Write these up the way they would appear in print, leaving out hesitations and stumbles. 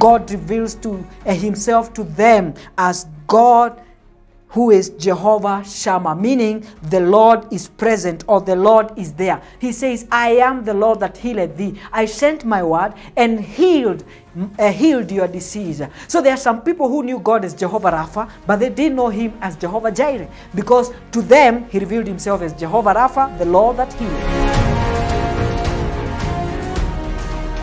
God reveals to himself to them as God who is Jehovah Shammah, meaning the Lord is present or the Lord is there. He says, I am the Lord that healeth thee. I sent my word and healed your disease. So there are some people who knew God as Jehovah Rapha, but they didn't know him as Jehovah Jireh, because to them he revealed himself as Jehovah Rapha, the Lord that healeth.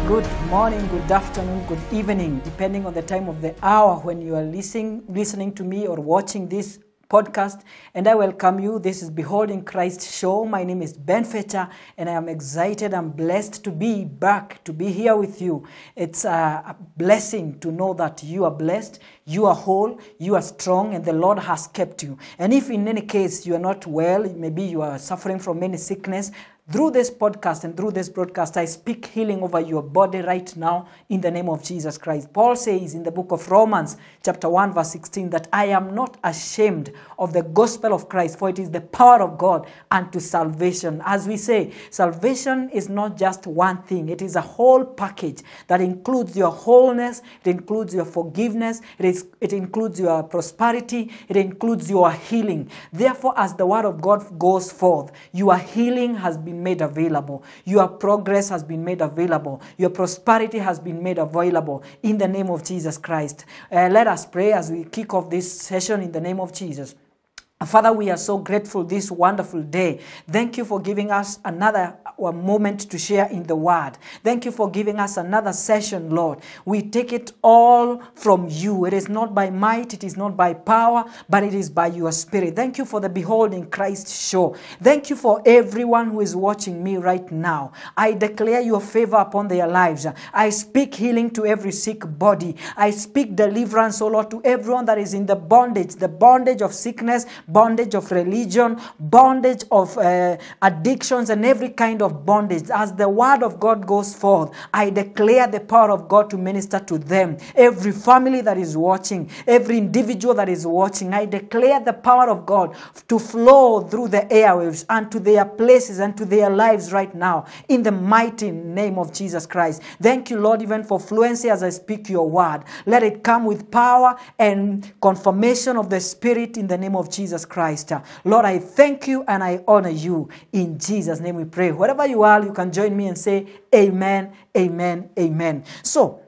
Good morning, good afternoon, good evening, depending on the time of the hour when you are listening to me or watching this podcast, and I welcome you. This is Beholding Christ Show. My name is Ben Fetcher, and I am excited and blessed to be back, to be here with you. It's a blessing to know that you are blessed, you are whole, you are strong, and the Lord has kept you. And if in any case you are not well, maybe you are suffering from any sickness, through this podcast and through this broadcast, I speak healing over your body right now in the name of Jesus Christ. Paul says in the book of Romans chapter 1 verse 16 that I am not ashamed of the gospel of Christ, for it is the power of God unto salvation. As we say, salvation is not just one thing. It is a whole package that includes your wholeness, it includes your forgiveness, it includes your prosperity, it includes your healing. Therefore, as the word of God goes forth, your healing has been made available. Your progress has been made available. Your prosperity has been made available in the name of Jesus Christ. Let us pray as we kick off this session in the name of Jesus. Father, we are so grateful this wonderful day. Thank you for giving us another moment to share in the word. Thank you for giving us another session, Lord. We take it all from you. It is not by might, it is not by power, but it is by your spirit. Thank you for the Beholding Christ Show. Thank you for everyone who is watching me right now. I declare your favor upon their lives. I speak healing to every sick body. I speak deliverance, O Lord, to everyone that is in the bondage of sickness, bondage of religion, bondage of addictions, and every kind of bondage. As the word of God goes forth, I declare the power of God to minister to them. Every family that is watching, every individual that is watching, I declare the power of God to flow through the airwaves and to their places and to their lives right now in the mighty name of Jesus Christ. Thank you, Lord, even for fluency as I speak your word. Let it come with power and confirmation of the Spirit in the name of Jesus Christ. Lord, I thank you and I honor you. In Jesus' name we pray. Wherever you are, you can join me and say, Amen, Amen, Amen. So,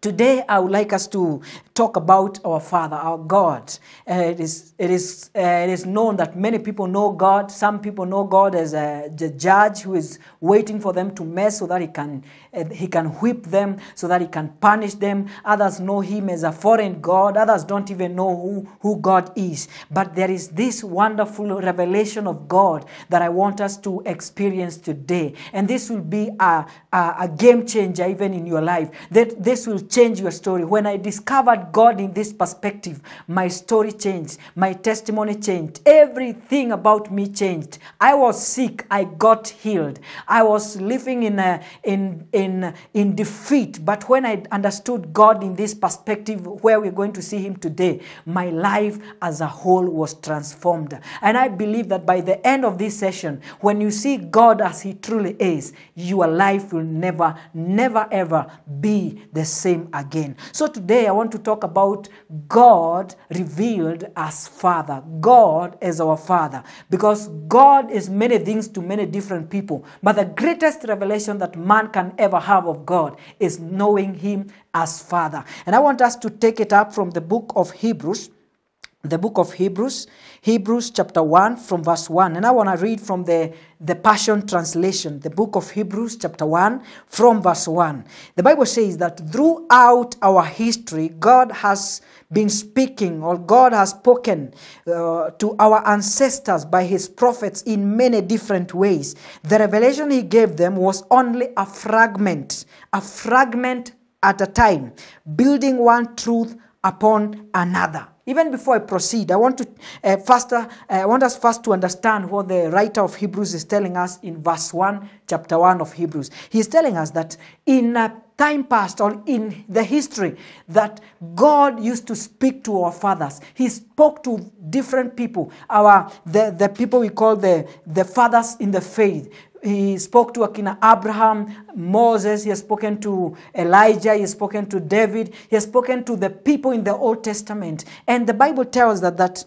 today I would like us to talk about our Father, our God. It is known that many people know God. Some people know God as the judge who is waiting for them to mess so that he can whip them, so that he can punish them. Others know him as a foreign God. Others don't even know who God is. But there is this wonderful revelation of God that I want us to experience today. And this will be a game changer even in your life. This will change your story. When I discovered God in this perspective, my story changed, my testimony changed, everything about me changed. I was sick, I got healed. I was living in defeat, but when I understood God in this perspective, where we're going to see him today, my life as a whole was transformed. And I believe that by the end of this session, when you see God as he truly is, your life will never, never, ever be the same again. So today I want to talk about God revealed as Father, God as our Father, because God is many things to many different people. But the greatest revelation that man can ever have of God is knowing him as Father. And I want us to take it up from the book of Hebrews, Hebrews chapter 1 from verse 1. And I want to read from the Passion Translation, the book of Hebrews chapter 1 from verse 1. The Bible says that throughout our history, God has been speaking, or God has spoken to our ancestors by his prophets in many different ways. The revelation he gave them was only a fragment at a time, building one truth upon another. Even before I proceed, I want to I want us first to understand what the writer of Hebrews is telling us in verse 1, chapter 1 of Hebrews. He's telling us that in time past, or in the history, that God used to speak to our fathers. He spoke to different people, the people we call the fathers in the faith. He spoke to Akina Abraham, Moses, he has spoken to Elijah, he has spoken to David, he has spoken to the people in the Old Testament. And the Bible tells that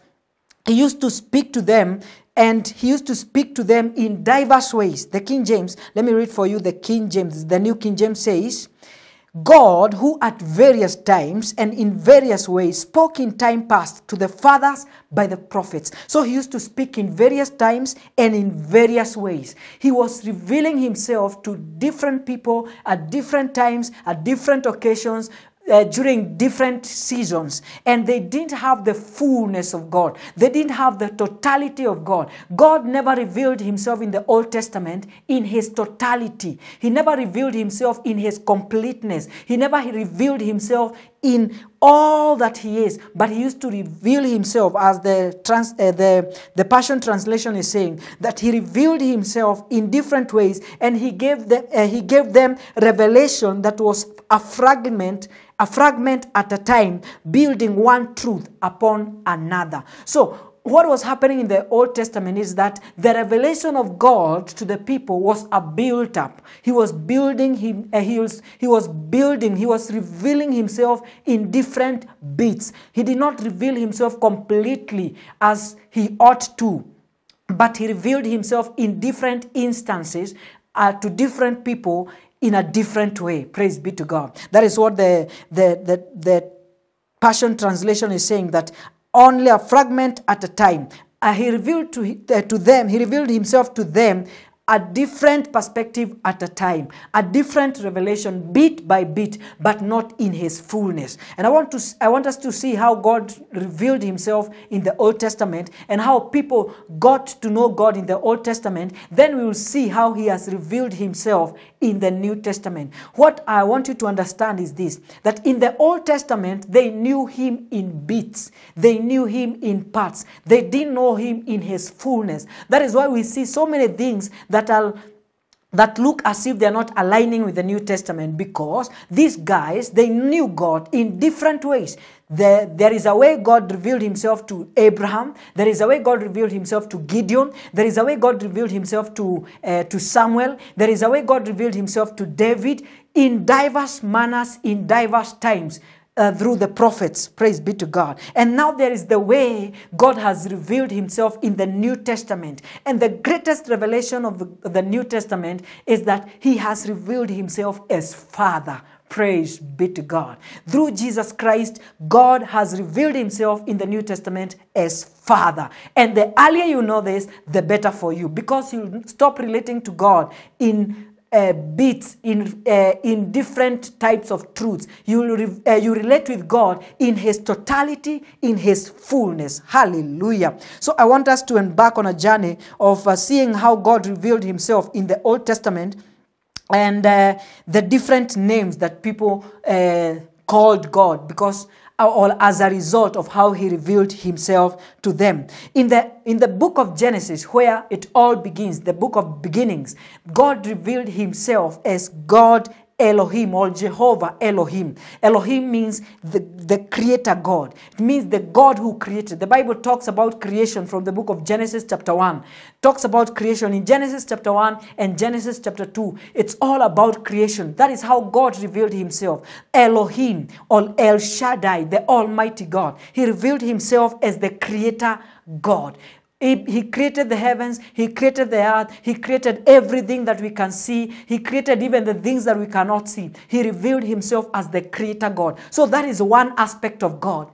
he used to speak to them, and he used to speak to them in diverse ways. The King James, let me read for you the King James. The New King James says, God, who at various times and in various ways spoke in time past to the fathers by the prophets. So he used to speak in various times and in various ways. He was revealing himself to different people at different times, at different occasions, during different seasons, and they didn't have the fullness of God. They didn't have the totality of God. God never revealed himself in the Old Testament in his totality. He never revealed himself in his completeness. He never revealed himself in all that he is, but he used to reveal himself, as the Passion Translation is saying, that he revealed himself in different ways, and he gave them revelation that was a fragment at a time, building one truth upon another. So what was happening in the Old Testament is that the revelation of God to the people was a build-up. He was building, he was revealing himself in different bits. He did not reveal himself completely as he ought to, but he revealed himself in different instances to different people in a different way. Praise be to God. That is what the Passion Translation is saying, that only a fragment at a time. He revealed himself to them a different perspective at a time, a different revelation, bit by bit, but not in his fullness. And I want us to see how God revealed himself in the Old Testament and how people got to know God in the Old Testament. Then we will see how he has revealed himself in the New Testament. What I want you to understand is this, that in the Old Testament, they knew him in bits. They knew him in parts. They didn't know him in his fullness. That is why we see so many things that look as if they're not aligning with the New Testament, because these guys, they knew God in different ways. There is a way God revealed himself to Abraham. There is a way God revealed himself to Gideon. There is a way God revealed himself to Samuel. There is a way God revealed himself to David in diverse manners, in diverse times, through the prophets. Praise be to God. And now there is the way God has revealed himself in the New Testament. And the greatest revelation of the New Testament is that he has revealed himself as Father. Praise be to God. Through Jesus Christ, God has revealed himself in the New Testament as Father. And the earlier you know this, the better for you, because you'll stop relating to God in bits, in different types of truths. You relate with God in his totality, in his fullness. Hallelujah. So I want us to embark on a journey of seeing how God revealed himself in the Old Testament, and the different names that people called God, because or as a result of how he revealed himself to them. In the book of Genesis, where it all begins, the book of beginnings, God revealed himself as God Elohim, or Jehovah Elohim. Elohim means the creator God. It means the God who created. The Bible talks about creation from the book of Genesis chapter 1. Talks about creation in Genesis chapter 1 and Genesis chapter 2. It's all about creation. That is how God revealed himself. Elohim, or El Shaddai, the Almighty God. He revealed himself as the creator God. He created the heavens, he created the earth, he created everything that we can see, he created even the things that we cannot see. He revealed himself as the creator God. So that is one aspect of God.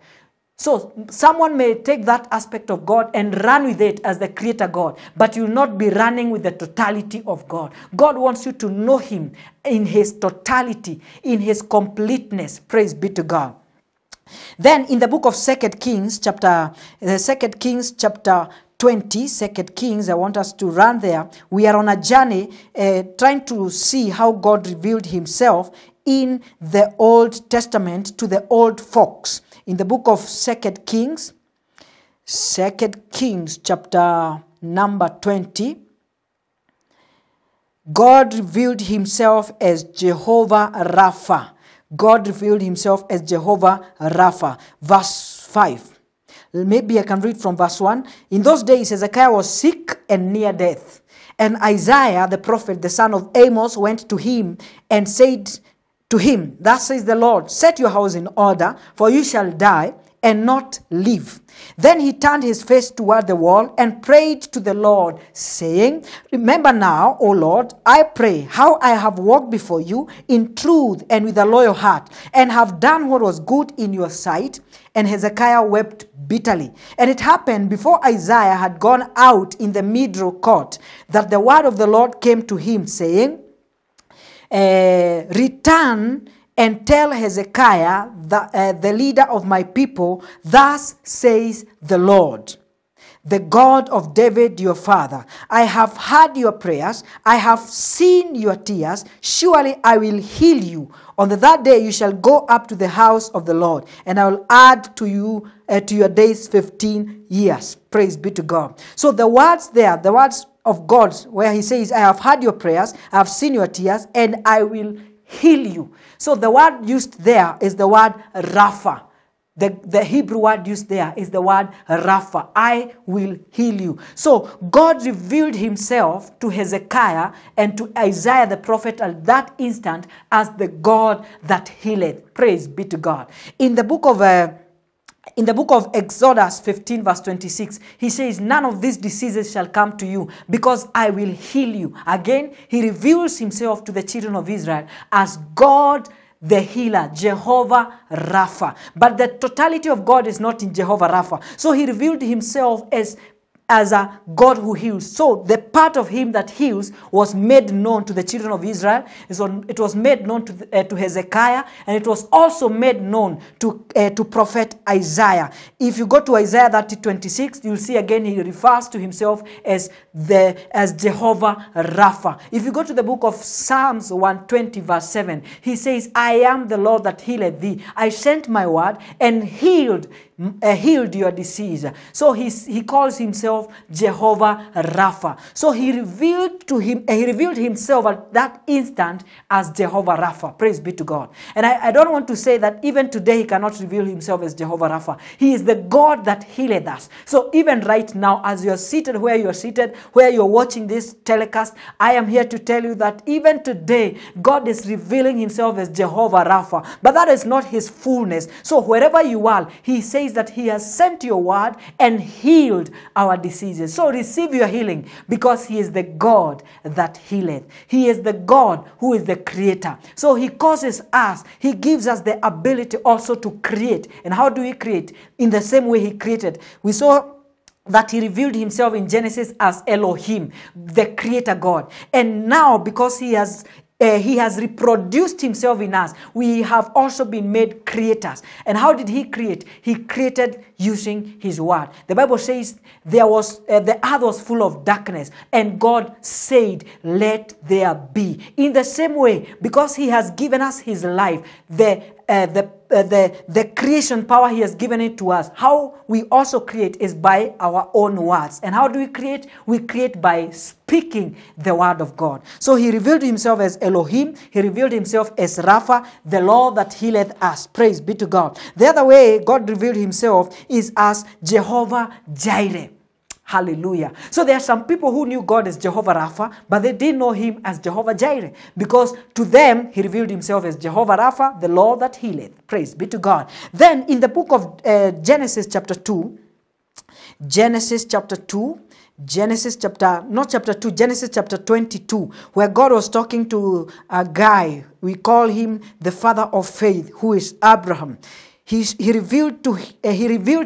So someone may take that aspect of God and run with it as the creator God, but you'll not be running with the totality of God. God wants you to know him in his totality, in his completeness. Praise be to God. Then in the book of 2 Kings chapter 20, 2 Kings, I want us to run there. We are on a journey trying to see how God revealed himself in the Old Testament to the old folks. In the book of 2 Kings chapter number 20, God revealed himself as Jehovah Rapha. God revealed himself as Jehovah Rapha. Verse 5. Maybe I can read from verse 1. In those days, Hezekiah was sick and near death. And Isaiah, the prophet, the son of Amos, went to him and said to him, Thus says the Lord, set your house in order, for you shall die and not live. Then he turned his face toward the wall and prayed to the Lord, saying, Remember now, O Lord, I pray, how I have walked before you in truth and with a loyal heart, and have done what was good in your sight. And Hezekiah wept bitterly. And it happened before Isaiah had gone out in the middle court, that the word of the Lord came to him, saying, Return and tell Hezekiah, the leader of my people, thus says the Lord, the God of David your father, I have heard your prayers, I have seen your tears, surely I will heal you. On the third day you shall go up to the house of the Lord, and I will add to you to your days 15 years. Praise be to God. So the words there, the words of God, where he says, I have heard your prayers, I have seen your tears, and I will heal you. So the word used there is the word Rapha. The Hebrew word used there is the word Rapha. I will heal you. So God revealed himself to Hezekiah and to Isaiah the prophet at that instant as the God that healeth. Praise be to God. In the book of Exodus 15 verse 26, he says, none of these diseases shall come to you, because I will heal you. Again, he reveals himself to the children of Israel as God the healer, Jehovah Rapha. But the totality of God is not in Jehovah Rapha. So he revealed himself as a God who heals. So the part of him that heals was made known to the children of Israel. So it was made known to Hezekiah, and it was also made known to prophet Isaiah. If you go to Isaiah 30:26, you'll see again he refers to himself as Jehovah Rapha. If you go to the book of Psalms 120 verse 7, he says, I am the Lord that healeth thee. I sent my word and healed your disease. So he calls himself Jehovah Rapha. So he revealed himself at that instant as Jehovah Rapha. Praise be to God. And I don't want to say that even today he cannot reveal himself as Jehovah Rapha. He is the God that healeth us. So even right now, as you're seated where you're seated, where you're watching this telecast, I am here to tell you that even today God is revealing himself as Jehovah Rapha. But that is not his fullness. So wherever you are, he says that he has sent your word and healed our diseases. So receive your healing, because he is the God that healeth. He is the God who is the creator. So he causes us, he gives us the ability also to create. And how do we create? In the same way he created. We saw that he revealed himself in Genesis as Elohim, the creator God. And now, because he has reproduced himself in us, we have also been made creators. And how did he create? He created using his word. The Bible says the earth was full of darkness, and God said, let there be. In the same way, because he has given us his life, the creation power he has given it to us, how we also create is by our own words. And how do we create? We create by speaking the word of God. So he revealed himself as Elohim. He revealed himself as Rapha, the Lord that healeth us. Praise be to God. The other way God revealed himself is as Jehovah Jireh. Hallelujah. So there are some people who knew God as Jehovah Rapha, but they didn't know him as Jehovah Jireh, because to them he revealed himself as Jehovah Rapha, the Lord that healeth. Praise be to God. Then in the book of Genesis chapter 22, where God was talking to a guy, we call him the father of faith, who is Abraham. He revealed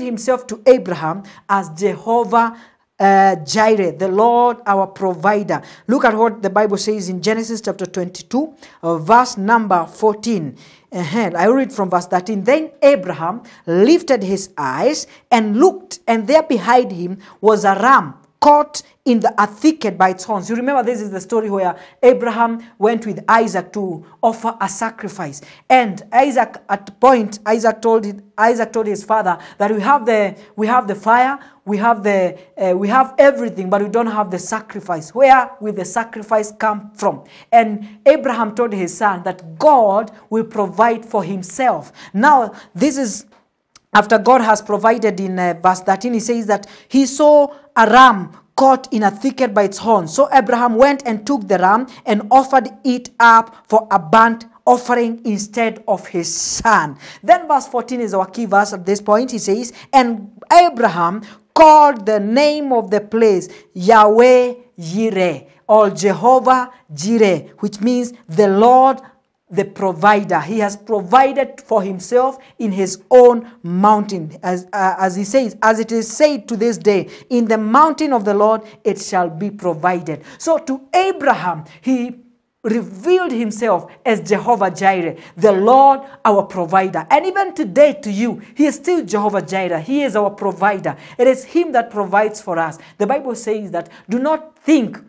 himself to Abraham as Jehovah Jireh, the Lord our provider. Look at what the Bible says in Genesis chapter 22, verse number 14. I read from verse 13. Then Abraham lifted his eyes and looked, and there behind him was a ram caught in a thicket by its horns. You remember, this is the story where Abraham went with Isaac to offer a sacrifice. And Isaac told his father that we have the fire, we have everything, but we don't have the sacrifice. Where will the sacrifice come from? And Abraham told his son that God will provide for himself. Now, this is after God has provided in verse 13, he says that he saw a ram caught in a thicket by its horns. So Abraham went and took the ram and offered it up for a burnt offering instead of his son. Then verse 14 is our key verse at this point. He says, and Abraham called the name of the place Yahweh Jireh, or Jehovah Jireh, which means the Lord, the provider. He has provided for himself in his own mountain. As he says, as it is said to this day, in the mountain of the Lord it shall be provided. So to Abraham, he revealed himself as Jehovah Jireh, the Lord our provider. And even today to you, he is still Jehovah Jireh. He is our provider. It is him that provides for us. The Bible says that do not think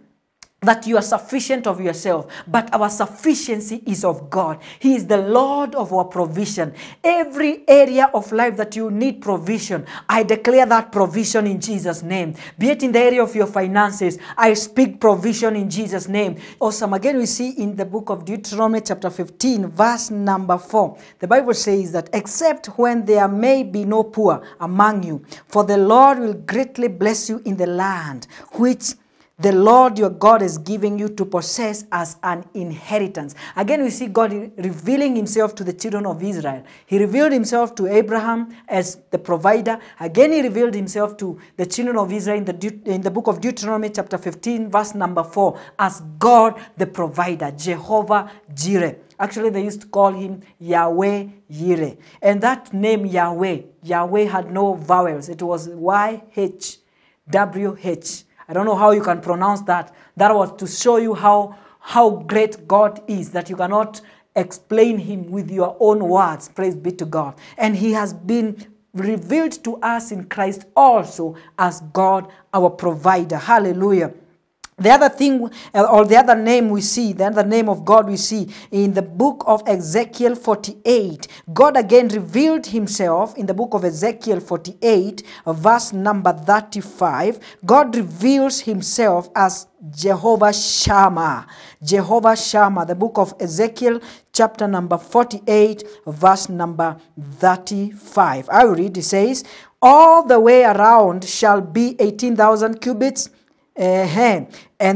that you are sufficient of yourself, but our sufficiency is of God. He is the Lord of our provision. Every area of life that you need provision, I declare that provision in Jesus' name. Be it in the area of your finances, I speak provision in Jesus' name. Awesome. Again, we see in the book of Deuteronomy chapter 15, verse number 4. The Bible says that, except when there may be no poor among you, for the Lord will greatly bless you in the land which the Lord your God is giving you to possess as an inheritance. Again, we see God revealing himself to the children of Israel. He revealed himself to Abraham as the provider. Again, he revealed himself to the children of Israel in the book of Deuteronomy chapter 15, verse number 4, as God the provider, Jehovah Jireh. Actually, they used to call him Yahweh Jireh. And that name Yahweh, Yahweh had no vowels. It was YHWH. I don't know how you can pronounce that. That was to show you how great God is, that you cannot explain him with your own words. Praise be to God. And he has been revealed to us in Christ also as God, our provider. Hallelujah. The other thing, or the other name we see, the other name of God we see in the book of Ezekiel 48. God again revealed himself in the book of Ezekiel 48, verse number 35. God reveals himself as Jehovah Shammah. Jehovah Shammah, the book of Ezekiel chapter number 48, verse number 35. I will read, it says, all the way around shall be 18,000 cubits. And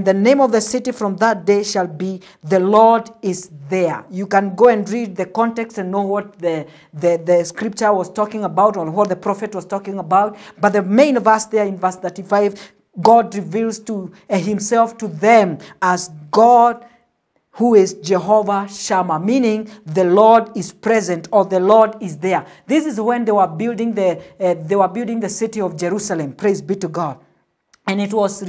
the name of the city from that day shall be the Lord is there. You can go and read the context and know what the scripture was talking about, or what the prophet was talking about. But the main verse there in verse 35, God reveals to himself to them as God who is Jehovah Shammah, meaning the Lord is present, or the Lord is there. This is when they were building the city of Jerusalem. Praise be to God. And it was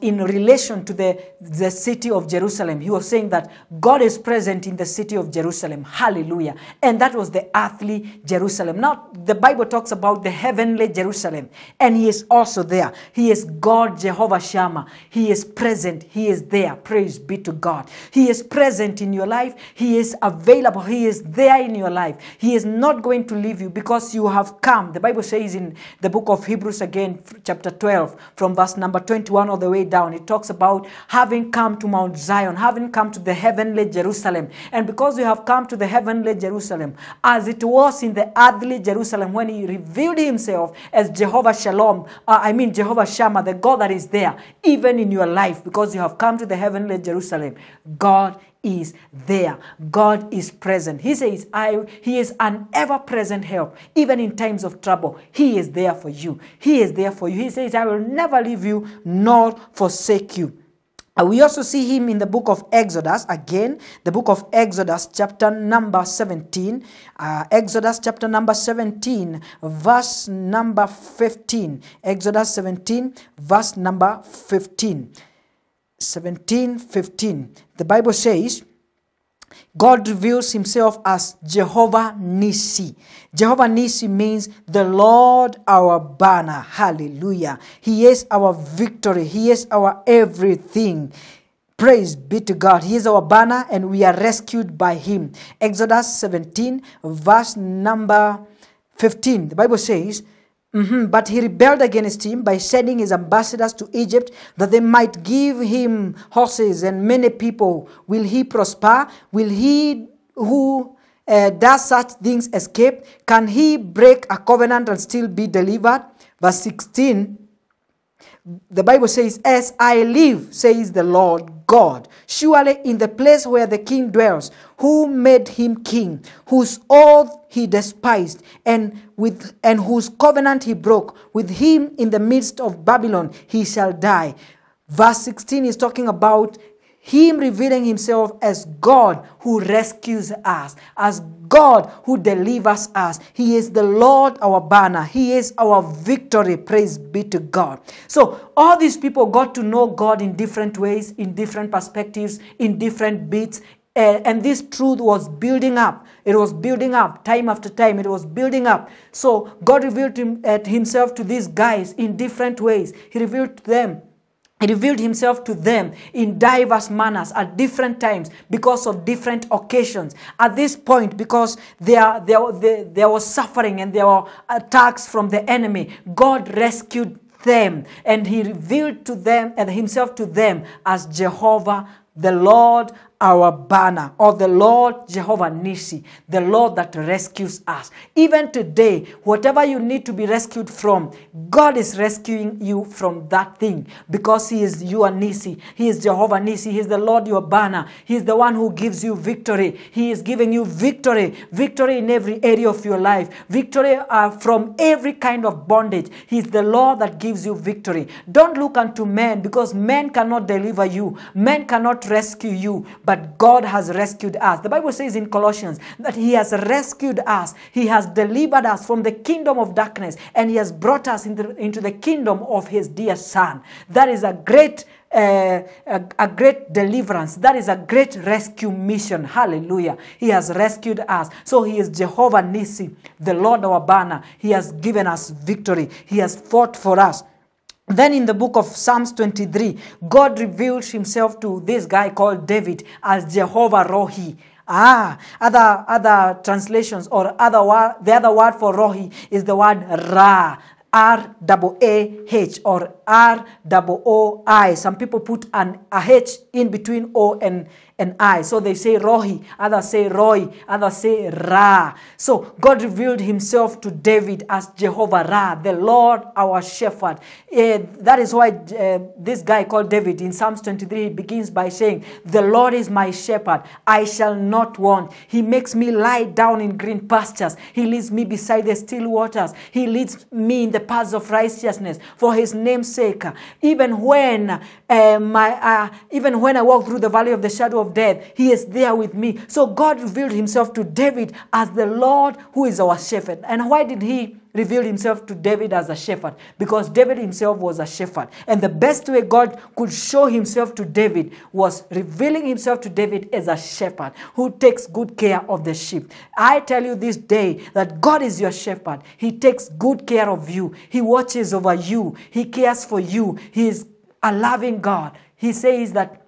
in relation to the city of Jerusalem. He was saying that God is present in the city of Jerusalem. Hallelujah. And that was the earthly Jerusalem. Now, the Bible talks about the heavenly Jerusalem. And he is also there. He is God, Jehovah Shammah. He is present. He is there. Praise be to God. He is present in your life. He is available. He is there in your life. He is not going to leave you because you have come. The Bible says in the book of Hebrews again, chapter 12, from verse number 21, all the way down, it talks about having come to Mount Zion, having come to the heavenly Jerusalem. And because we have come to the heavenly Jerusalem, as it was in the earthly Jerusalem when he revealed himself as Jehovah Shalom, Jehovah Shammah, the God that is there, even in your life, because you have come to the heavenly Jerusalem, God is there. God is present. He says, He is an ever-present help, even in times of trouble. He is there for you. He is there for you. He says, I will never leave you nor forsake you. We also see him in the book of Exodus. Again, the book of Exodus chapter number 17. Exodus chapter number 17, verse number 15. Exodus 17, verse number 15. 17:15. The Bible says, God reveals himself as Jehovah Nissi. Jehovah Nissi means the Lord our banner. Hallelujah. He is our victory. He is our everything. Praise be to God. He is our banner and we are rescued by him. Exodus 17, verse number 15. The Bible says, but he rebelled against him by sending his ambassadors to Egypt that they might give him horses and many people. Will he prosper? Will he who does such things escape? Can he break a covenant and still be delivered? Verse 16, The Bible says, as I live, says the Lord God, surely in the place where the king dwells, who made him king, whose oath he despised, and whose covenant he broke, with him in the midst of Babylon he shall die. Verse 16 is talking about him revealing himself as God who rescues us, as God who delivers us. He is the Lord, our banner. He is our victory. Praise be to God. So all these people got to know God in different ways, in different perspectives, in different bits. And this truth was building up. It was building up time after time. It was building up. So God revealed himself to these guys in different ways. He revealed himself to them in diverse manners at different times because of different occasions. At this point, because there was suffering and there were attacks from the enemy, God rescued them and he revealed to them and himself to them as Jehovah, the Lord our banner, or the Lord Jehovah Nissi, the Lord that rescues us. Even today, whatever you need to be rescued from, God is rescuing you from that thing because he is your Nissi. He is Jehovah Nissi. He is the Lord your banner. He is the one who gives you victory. He is giving you victory, victory in every area of your life, victory from every kind of bondage. He is the Lord that gives you victory. Don't look unto men, because men cannot deliver you. Men cannot rescue you. But God has rescued us. The Bible says in Colossians that he has rescued us. He has delivered us from the kingdom of darkness. And he has brought us into the kingdom of his dear son. That is a great deliverance. That is a great rescue mission. Hallelujah. He has rescued us. So he is Jehovah Nissi, the Lord our banner. He has given us victory. He has fought for us. Then in the book of Psalms 23, God reveals himself to this guy called David as Jehovah Rohi. Other translations, or the other word for Rohi is the word Ra. R-A-A-H or R-O-O-I. Some people put a H in between O and I. So they say Rohi, others say Roy, others say Ra. So God revealed himself to David as Jehovah Ra, the Lord our shepherd. That is why this guy called David in Psalms 23, he begins by saying, the Lord is my shepherd, I shall not want. He makes me lie down in green pastures. He leads me beside the still waters. He leads me in the paths of righteousness for his name's sake. Even when I walk through the valley of the shadow of death, he is there with me. So God revealed himself to David as the Lord who is our shepherd. And why did he reveal himself to David as a shepherd? Because David himself was a shepherd. And the best way God could show himself to David was revealing himself to David as a shepherd who takes good care of the sheep. I tell you this day that God is your shepherd. He takes good care of you. He watches over you. He cares for you. He is a loving God. He says that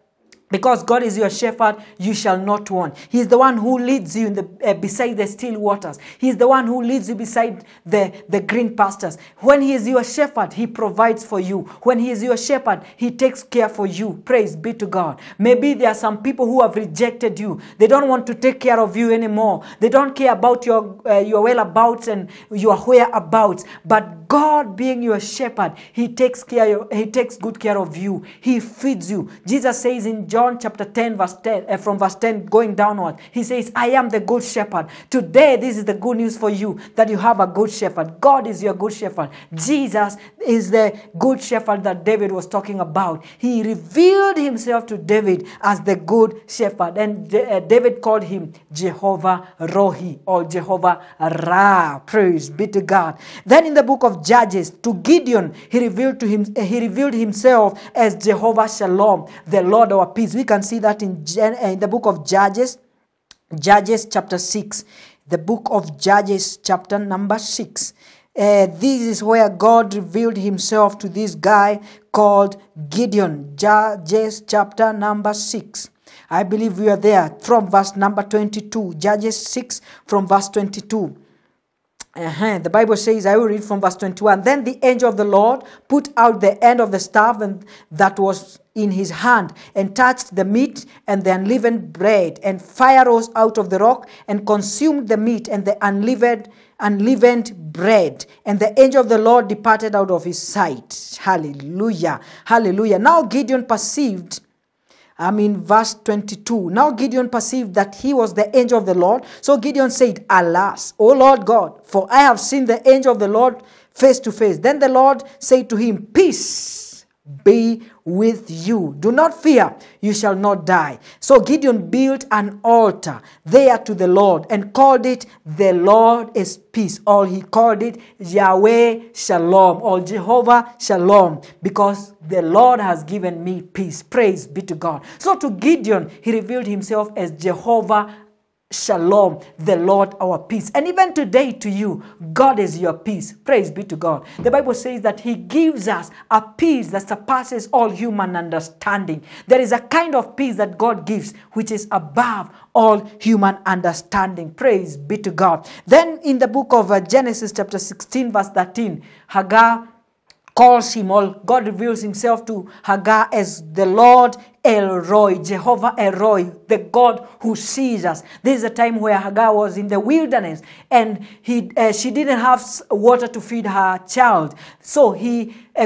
because God is your shepherd, you shall not want. He is the one who leads you in beside the still waters. He is the one who leads you beside the green pastures. When he is your shepherd, he provides for you. When he is your shepherd, he takes care for you. Praise be to God. Maybe there are some people who have rejected you. They don't want to take care of you anymore. They don't care about your whereabouts and your whereabouts. But God, being your shepherd, he takes good care of you. He feeds you. Jesus says in John chapter 10, from verse 10 going downward, he says, I am the good shepherd. Today, this is the good news for you, that you have a good shepherd. God is your good shepherd. Jesus is the good shepherd that David was talking about. He revealed himself to David as the good shepherd. And David called him Jehovah Rohi or Jehovah Ra. Praise be to God. Then in the book of Judges, to Gideon, he revealed himself as Jehovah Shalom, the Lord our peace. We can see that in the book of Judges, chapter 6, the book of Judges chapter number 6. This is where God revealed himself to this guy called Gideon. Judges chapter number 6. I believe we are there from verse number 22. Judges 6 from verse 22. The Bible says, I will read from verse 21. Then the angel of the Lord put out the end of the staff that was in his hand, and touched the meat and the unleavened bread, and fire rose out of the rock and consumed the meat and the unleavened bread. And the angel of the Lord departed out of his sight. Hallelujah. Hallelujah. Now Gideon perceived, verse 22. Now Gideon perceived that he was the angel of the Lord. So Gideon said, Alas, O Lord God, for I have seen the angel of the Lord face to face. Then the Lord said to him, Peace be with you. Do not fear, you shall not die. So Gideon built an altar there to the Lord and called it the Lord is Peace. Or he called it Yahweh Shalom or Jehovah Shalom, because the Lord has given me peace. Praise be to God. So to Gideon, he revealed himself as Jehovah Shalom, the Lord our peace. And even today to you, God is your peace. Praise be to God. The Bible says that he gives us a peace that surpasses all human understanding. There is a kind of peace that God gives, which is above all human understanding. Praise be to God. Then in the book of Genesis chapter 16 verse 13, Hagar calls him, all God reveals himself to Hagar as the Lord El Roy, Jehovah El Roy, the God who sees us. This is a time where Hagar was in the wilderness, and she didn't have water to feed her child. So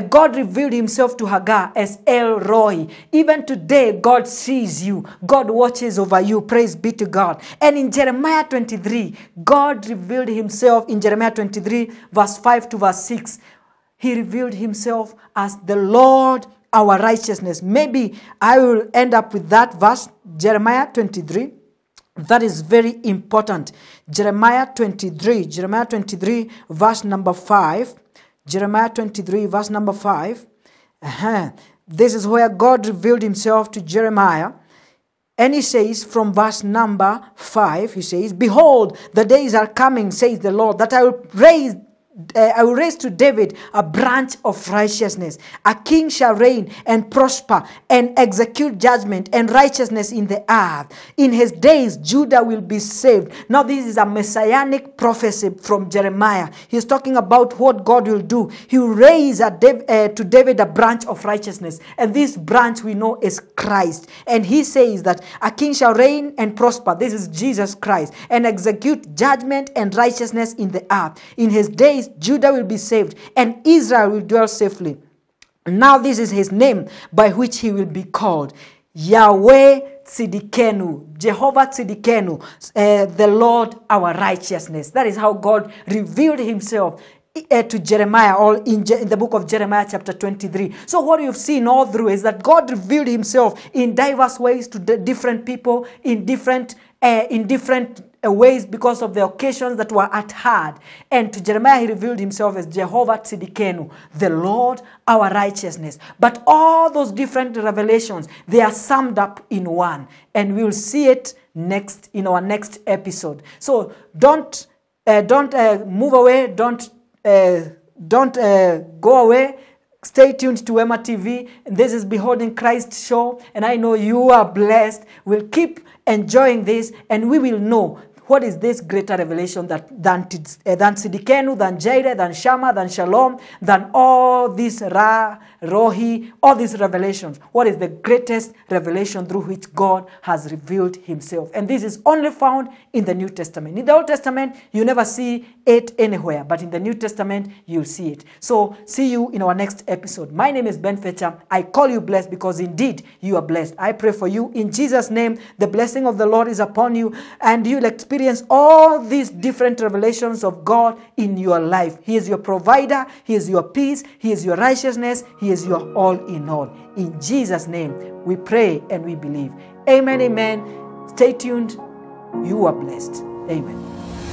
God revealed himself to Hagar as El Roy. Even today, God sees you. God watches over you. Praise be to God. And in Jeremiah 23, God revealed himself in Jeremiah 23, verse 5 to verse 6. He revealed himself as the Lord our righteousness. Maybe I will end up with that verse, Jeremiah 23. That is very important. Jeremiah 23 verse number 5. This is where God revealed himself to Jeremiah. And he says from verse number 5, he says, Behold, the days are coming, says the Lord, that I will raise to David a branch of righteousness. A king shall reign and prosper and execute judgment and righteousness in the earth. In his days, Judah will be saved. Now, this is a messianic prophecy from Jeremiah. He's talking about what God will do. He will raise to David a branch of righteousness. And this branch we know is Christ. And he says that a king shall reign and prosper. This is Jesus Christ. And execute judgment and righteousness in the earth. In his days, Judah will be saved, and Israel will dwell safely. Now this is his name by which he will be called, Yahweh Tsidkenu, Jehovah Tsidkenu, the Lord our righteousness. That is how God revealed himself to Jeremiah, or in the book of Jeremiah chapter 23. So what you've seen all through is that God revealed himself in diverse ways to different people, in different ways, because of the occasions that were at hand. And to Jeremiah he revealed himself as Jehovah Tsidkenu, the Lord our righteousness. But all those different revelations, they are summed up in one, and we'll see it next in our next episode. So don't move away, don't go away. Stay tuned to Wema TV. This is Beholding Christ Show, and I know you are blessed. We'll keep enjoying this, and we will know what is this greater revelation than Tsidkenu, than Jireh, than Shammah, than Shalom, than all these Rohi, all these revelations. What is the greatest revelation through which God has revealed himself? And this is only found in the New Testament. In the Old Testament, you never see it anywhere, but in the New Testament, you'll see it. So, see you in our next episode. My name is Ben Fetcher. I call you blessed because indeed you are blessed. I pray for you in Jesus' name. The blessing of the Lord is upon you, and you'll experience all these different revelations of God in your life. He is your provider. He is your peace. He is your righteousness. He is your all in all. In Jesus' name, we pray and we believe. Amen, amen. Stay tuned. You are blessed. Amen.